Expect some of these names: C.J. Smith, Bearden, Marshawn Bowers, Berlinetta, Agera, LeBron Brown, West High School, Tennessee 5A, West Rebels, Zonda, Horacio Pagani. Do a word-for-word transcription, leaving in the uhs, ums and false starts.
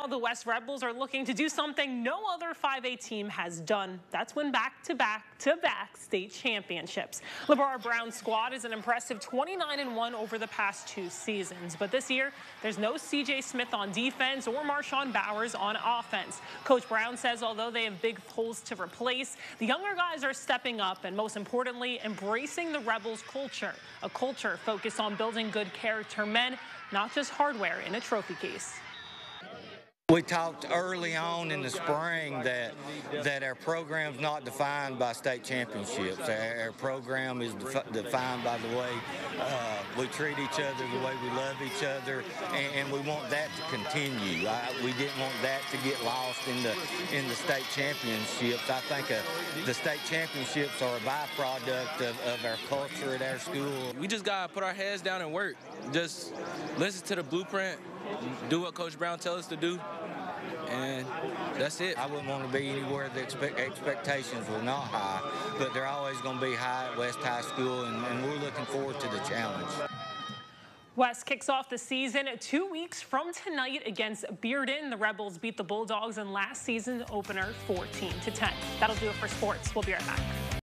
now the West Rebels are looking to do something no other five A team has done. That's win back-to-back-to-back state championships. LeBron Brown's squad is an impressive twenty-nine and one over the past two seasons. But this year, there's no C J Smith on defense or Marshawn Bowers on offense. Coach Brown says although they have big holes to replace, the younger guys are stepping up and, most importantly, embracing the Rebels culture, a culture focused on building good character men, not just hardware in a trophy case. We talked early on in the spring that that our program's not defined by state championships. Our, our program is defi defined by the way uh, we treat each other, the way we love each other, and, and we want that to continue. I, we didn't want that to get lost in the in the state championships. I think uh, the state championships are a byproduct of, of our culture at our school. We just gotta put our heads down and work. Just listen to the blueprint. Do what Coach Brown tells us to do, and that's it. I wouldn't want to be anywhere the expe expectations were not high, but they're always going to be high at West High School, and, and we're looking forward to the challenge. West kicks off the season two weeks from tonight against Bearden. The Rebels beat the Bulldogs in last season's opener fourteen to ten. That'll do it for sports. We'll be right back.